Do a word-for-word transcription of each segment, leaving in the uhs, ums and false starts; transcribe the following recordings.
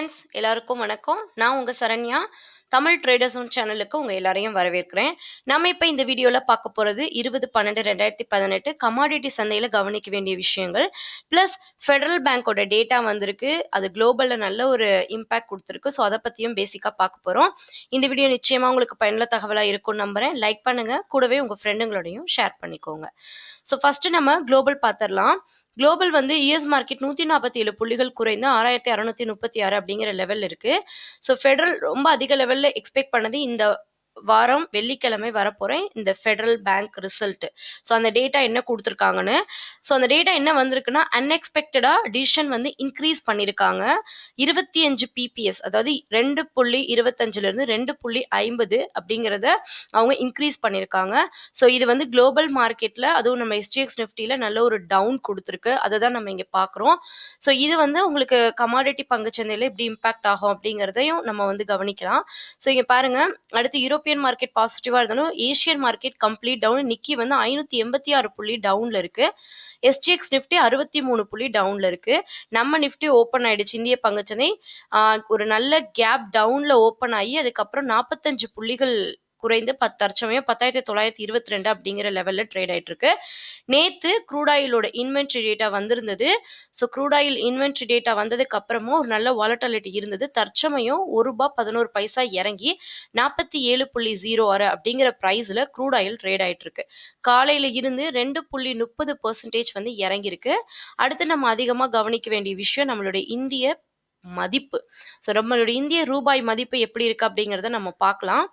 Friends, எல்லாருக்கும் வணக்கம். நான் உங்கள் சரண்யா, தமிழ் ட்ரேடர்ஸ் சேனலுக்கு உங்கள் எல்லாரையும் வரவேற்கிறேன். நம்ம இப்போ இந்த வீடியோவில் பார்க்க போகிறது இருபது பன்னெண்டு ரெண்டாயிரத்தி பதினெட்டு கமாடிட்டி சந்தையில் கவனிக்க வேண்டிய விஷயங்கள், ப்ளஸ் ஃபெடரல் பேங்கோட டேட்டா வந்திருக்கு, அது குளோபலில் நல்ல ஒரு இம்பேக்ட் கொடுத்துருக்கு. ஸோ அதை பற்றியும் பேசிக்காக பார்க்க போகிறோம். இந்த வீடியோ நிச்சயமாக உங்களுக்கு பயனுள்ள தகவலாக இருக்கும்னு நம்புகிறேன். லைக் பண்ணுங்கள், கூடவே உங்கள் ஃப்ரெண்டுங்களோடையும் ஷேர் பண்ணிக்கோங்க. ஸோ ஃபஸ்ட்டு நம்ம குளோபல் பார்த்துடலாம். குளோபல் வந்து யூஎஸ் மார்க்கெட் நூற்றி நாற்பத்தி ஏழு புள்ளிகள் குறைந்து ஆறாயிரத்தி அறநூற்றி முப்பத்தி ஆறு அப்படிங்கிற லெவலில் இருக்குது. ஸோ ஃபெடரல் ரொம்ப அதிக லெவலில் எக்ஸ்பெக்ட் பண்ணது இந்த வாரம் வெள்ளிக்கிழமை வரப்போகிறேன் இந்த ஃபெடரல் பேங்க் ரிசல்ட்டு. ஸோ அந்த டேட்டா என்ன கொடுத்துருக்காங்கன்னு, ஸோ அந்த டேட்டா என்ன வந்திருக்குன்னா, அன்எக்ஸ்பெக்டடாக டிசிஷன் வந்து இன்க்ரீஸ் பண்ணியிருக்காங்க. இருபத்தி அஞ்சு பிபிஎஸ், அதாவது ரெண்டு புள்ளி இருபத்தஞ்சிலிருந்து ரெண்டு புள்ளி ஐம்பது அப்படிங்கிறத அவங்க இன்க்ரீஸ் பண்ணியிருக்காங்க. ஸோ இது வந்து குளோபல் மார்க்கெட்டில், அதுவும் நம்ம எஸ்ஜிஎக்ஸ் நிஃப்டியில் நல்ல ஒரு டவுன் கொடுத்துருக்கு. அதை தான் நம்ம இங்கே பார்க்குறோம். ஸோ இது வந்து உங்களுக்கு கமாடிட்டி பங்குச்சந்தையில் எப்படி இம்பாக்ட் ஆகும் அப்படிங்கிறதையும் நம்ம வந்து கவனிக்கலாம். ஸோ இங்கே பாருங்கள், அடுத்து யூரோப் மார்க்கெட் பாசிட்டிவா இருந்தாலும் Asian market complete down. Nikkei வந்து ஐநூத்தி எண்பத்தி ஆறு புள்ளி டவுன்ல இருக்கு. எஸ்ஜிஎக்ஸ் நிஃப்டி அறுபத்தி மூணு புள்ளி டவுன்ல இருக்கு. நம்ம நிஃப்டி ஓப்பன் ஆயிடுச்சு. இந்திய பங்குச்சந்தை ஒரு நல்ல கேப் டவுன்ல ஓப்பன் ஆகி அதுக்கப்புறம் நாற்பத்தஞ்சு புள்ளிகள் குறைந்து பத்தரைச்சமயம் பத்தாயிரத்தி தொள்ளாயிரத்தி இருபத்தி ரெண்டு அப்படிங்கிற லெவலில் ட்ரேட் ஆகிட்டு இருக்கு. நேற்று க்ரூடாயிலோட இன்வென்ட்ரி டேட்டா வந்திருந்தது. ஸோ க்ரூடாயில் இன்வென்ட்ரி டேட்டா வந்ததுக்கு அப்புறமும் ஒரு நல்ல வாலட்டாலிட்டி இருந்தது. தற்சமயம் ஒரு ரூபாய் பதினோரு பைசா இறங்கி நாற்பத்தி ஏழு புள்ளி ஜீரோ ஆறு அப்படிங்கிற ப்ரைஸில் க்ரூடாயில் ட்ரேட் ஆகிட்டு இருக்கு. காலையில் இருந்து ரெண்டு புள்ளி முப்பது பெர்சன்டேஜ் வந்து இறங்கியிருக்கு. அடுத்து நம்ம அதிகமாக கவனிக்க வேண்டிய விஷயம் நம்மளுடைய இந்திய மதிப்பு. ஸோ நம்மளுடைய இந்திய ரூபாய் மதிப்பு எப்படி இருக்கு அப்படிங்கிறத நம்ம பார்க்கலாம்.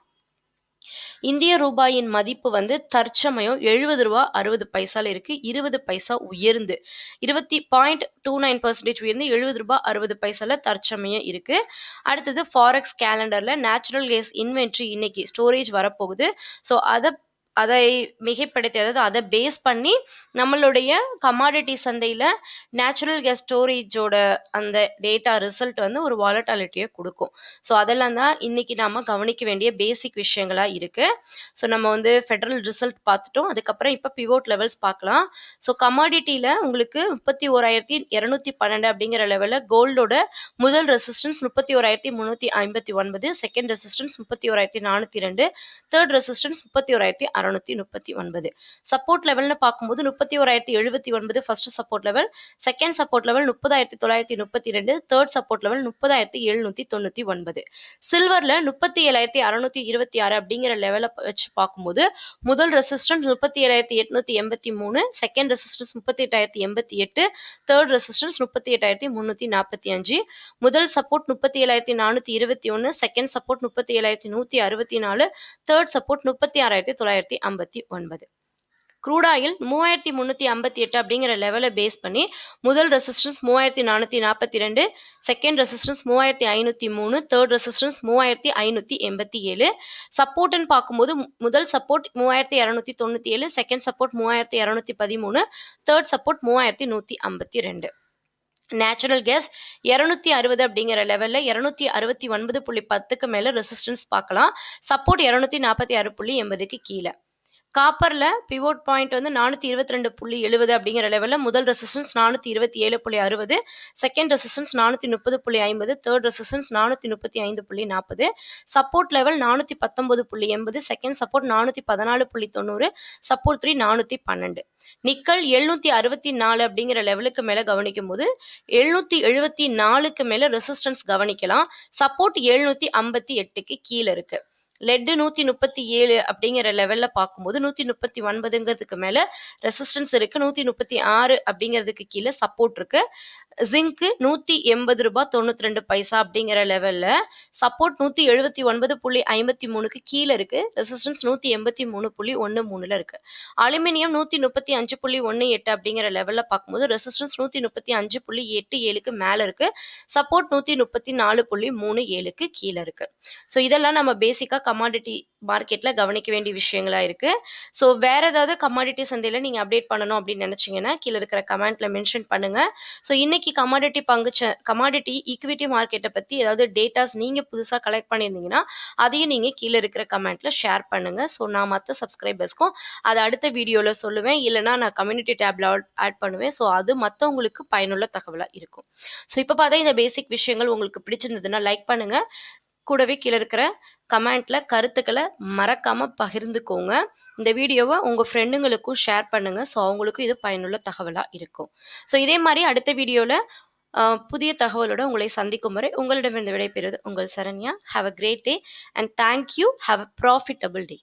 இந்திய ரூபாயின் மதிப்பு வந்து தற்சமயம் எழுபது ரூபா அறுபது பைசால இருக்கு. இருபது பைசா உயர்ந்து இருபத்தி பாயிண்ட் டூ நைன் பர்சன்டேஜ் உயர்ந்து எழுபது ரூபா அறுபது பைசால தற்சமயம் இருக்கு. அடுத்தது ஃபாரெக்ஸ் கேலண்டர்ல நேச்சுரல் கேஸ் இன்வென்ட்ரி இன்னைக்கு ஸ்டோரேஜ் வரப்போகுது. ஸோ அதை அதை மிகைப்படுத்தி, அதாவது அதை பேஸ் பண்ணி நம்மளுடைய கமாடிட்டி சந்தையில் நேச்சுரல் கேஸ் ஸ்டோரேஜோட அந்த டேட்டா ரிசல்ட் வந்து ஒரு வாலட்டாலிட்டியை கொடுக்கும். ஸோ அதெல்லாம் தான் இன்றைக்கி நாம் கவனிக்க வேண்டிய பேசிக் விஷயங்களாக இருக்குது. ஸோ நம்ம வந்து ஃபெடரல் ரிசல்ட் பார்த்துட்டோம். அதுக்கப்புறம் இப்போ பிவோட் லெவல்ஸ் பார்க்கலாம். ஸோ கமாடிட்டியில் உங்களுக்கு முப்பத்தி ஓராயிரத்தி இரநூத்தி பன்னெண்டு அப்படிங்கிற லெவலில் கோல்டோட முதல் ரெசிஸ்டன்ஸ் முப்பத்தி ஓராயிரத்தி முந்நூற்றி ஐம்பத்தி ஒன்பது, செகண்ட் ரெசிஸ்டன்ஸ் முப்பத்தி ஓராயிரத்தி நானூற்றி ரெண்டு, தேர்ட் ரெசிஸ்டன்ஸ் முப்பத்தி ஓராயிரத்தி அறுநூத்தி முப்பத்தி ஒன்பது. சப்போர்ட் லெவல்னு பார்க்கும்போது முப்பத்தி ஓராயிரத்தி எழுபத்தி ஒன்பது first support level, second support level முப்பதாயிரத்தி தொள்ளாயிரத்தி முப்பத்தி ரெண்டு, தேர்ட் சப்போர்ட் லெவல் முப்பதாயிரத்தி எழுநூத்தி தொண்ணூத்தி ஒன்பது. சில்வர்ல முப்பத்தி ஏழாயிரத்தி அறுநூத்தி இருபத்தி ஆறு அப்படிங்கிற லெவலை வச்சு பார்க்கும்போது முதல் ரெசிஸ்டன்ஸ் முப்பத்தி ஏழாயிரத்தி எட்நூத்தி எண்பத்தி மூணு, செகண்ட் ரெசிஸ்டன்ஸ் முப்பத்தி எட்டாயிரத்தி எண்பத்தி எட்டு, தேர்ட் ரெசிஸ்டன்ஸ் முப்பத்தி எட்டாயிரத்தி முன்னூத்தி நாற்பத்தி அஞ்சு. முதல் சப்போர்ட் முப்பத்தி ஏழாயிரத்தி நானூத்தி இருபத்தி ஒன்னு, செகண்ட் சப்போர்ட் முப்பத்தி ஏழாயிரத்தி நூத்தி அறுபத்தி நாலு, தேர்ட் சப்போர்ட் முப்பத்தி ஆறாயிரத்தி தொள்ளாயிரத்தி ஐம்பத்தி ஒன்பது. க்ரூடாயில் மூவாயிரத்தி முன்னூத்தி ஐம்பத்தி எட்டு அப்படிங்கிற லெவலை பேஸ் பண்ணி முதல் ரெசிஸ்டன்ஸ் மூவாயிரத்தி நானூத்தி நாற்பத்தி ரெண்டு, செகண்ட் ரெசிஸ்டன்ஸ் மூவாயிரத்தி ஐநூத்தி மூணு, தேர்ட் ரெசிஸ்டன்ஸ் மூவாயிரத்தி ஐநூத்தி எண்பத்தி ஏழு. சப்போர்ட்னு பார்க்கும்போது முதல் சப்போர்ட் மூவாயிரத்தி இரநூத்தி தொண்ணூத்தி ஏழு, செகண்ட் சப்போர்ட் மூவாயிரத்தி இரநூத்தி பதிமூணு, தேர்ட் சப்போர்ட் மூவாயிரத்தி நூத்தி ஐம்பத்தி ரெண்டு. நேச்சுரல் கேஸ் இரநூத்தி அறுபது அப்படிங்கிற லெவலில் இரநூத்தி அறுபத்தி ஒன்பது புள்ளி பத்துக்கு மேலே ரெசிஸ்டன்ஸ் பார்க்கலாம். சப்போர்ட் இரநூத்தி நாற்பத்தி ஆறு புள்ளி எண்பதுக்கு கீழே. காப்பரில் பிவோட் பாயிண்ட் வந்து நானூற்றி இருபத்தி ரெண்டு புள்ளி எழுபது அப்படிங்கிற லெவலில் முதல் ரெசிஸ்டன்ஸ் நானூற்றி இருபத்தி ஏழு புள்ளி அறுபது, செகண்ட் ரெசிஸ்டன்ஸ் நானூற்றி முப்பது புள்ளி ஐம்பது, தேர்ட் ரெசிஸ்டன்ஸ் நானூற்றி முப்பத்தி ஐந்து புள்ளி நாற்பது. சப்போர்ட் லெவல் நானூற்றி பத்தொம்பது புள்ளி எண்பது, செகண்ட் சப்போர்ட் நானூற்றி பதினாலு புள்ளி தொண்ணூறு, சப்போர்ட் த்ரீ நானூற்றி பன்னெண்டு. நிக்கல் எழுநூற்றி அறுபத்தி நாலு அப்படிங்கிற லெவலுக்கு மேலே கவனிக்கும் போது எழுநூற்றி எழுபத்தி நாலுக்கு மேலே ரெசிஸ்டன்ஸ் கவனிக்கலாம். சப்போர்ட் எழுநூற்றி ஐம்பத்தி எட்டுக்கு கீழே இருக்கு. லெட்டு நூற்றி முப்பத்தி ஏழு அப்படிங்கிற லெவலில் பார்க்கும்போது நூற்றி முப்பத்தி ஒன்பதுங்கிறதுக்கு மேலே ரெசிஸ்டன்ஸ் இருக்குது. நூற்றி முப்பத்தி ஆறு அப்படிங்கிறதுக்கு கீழே சப்போர்ட் இருக்குது. ஜிங்க்கு நூற்றி எண்பது ரூபா தொண்ணூற்றி ரெண்டு பைசா அப்படிங்கிற லெவலில் சப்போர்ட் நூற்றி எழுபத்தி ஒன்பது புள்ளி ஐம்பத்தி மூணுக்கு கீழே இருக்குது. ரெசிஸ்டன்ஸ் நூற்றி எண்பத்தி மூணு புள்ளி ஒன்று மூணில் இருக்குது. அலுமினியம் நூற்றி முப்பத்தி அஞ்சு புள்ளி ஒன்று எட்டு அப்படிங்கிற லெவலில் பார்க்கும்போது ரெசிஸ்டன்ஸ் நூற்றி முப்பத்தி அஞ்சு புள்ளி எட்டு ஏழுக்கு மேலே இருக்குது. சப்போர்ட் நூற்றி முப்பத்தி நாலு புள்ளி மூணு ஏழுக்கு கீழே இருக்குது. ஸோ இதெல்லாம் நம்ம பேசிக்காக கமாடிட்டி மார்க்கெட்ல கவனிக்க வேண்டிய விஷயங்களா இருக்கு. ஸோ வேற ஏதாவது கமாடிட்டி சந்தையில நீங்க அப்டேட் பண்ணணும் அப்படின்னு நினைச்சீங்கன்னா கீழே இருக்கிற கமெண்ட்ல மென்ஷன் பண்ணுங்க. ஸோ இன்னைக்கு இன்னைக்கு கமாடிட்டி பங்கு கமாடிட்டி ஈக்விட்டி மார்க்கெட்டை பற்றி ஏதாவது டேட்டாஸ் நீங்கள் புதுசாக கலெக்ட் பண்ணியிருந்தீங்கன்னா அதையும் நீங்கள் கீழே இருக்கிற கமெண்ட்டில் ஷேர் பண்ணுங்கள். ஸோ நான் மற்ற சப்ஸ்கிரைபர்ஸ்க்கும் அதை அடுத்த வீடியோவில் சொல்லுவேன், இல்லைனா நான் கம்யூனிட்டி டேப்ல ஆட் பண்ணுவேன். ஸோ அது மற்றவங்களுக்கு பயனுள்ள தகவலாக இருக்கும். ஸோ இப்போ பார்த்தா இந்த பேசிக் விஷயங்கள் உங்களுக்கு பிடிச்சிருந்ததுன்னா லைக் பண்ணுங்கள், கூடவே கீழே இருக்கிற கமெண்ட்டில் கருத்துக்களை மறக்காமல் பகிர்ந்துக்கோங்க. இந்த வீடியோவை உங்கள் ஃப்ரெண்டுங்களுக்கும் ஷேர் பண்ணுங்கள். ஸோ அவங்களுக்கும் இது பயனுள்ள தகவலாக இருக்கும். ஸோ இதே மாதிரி அடுத்த வீடியோவில் புதிய தகவலோட உங்களை சந்திக்கும் வரை உங்களிடமிருந்து விடைபெறுவது உங்கள் Saranya. Have a great day and thank you. Have a profitable day.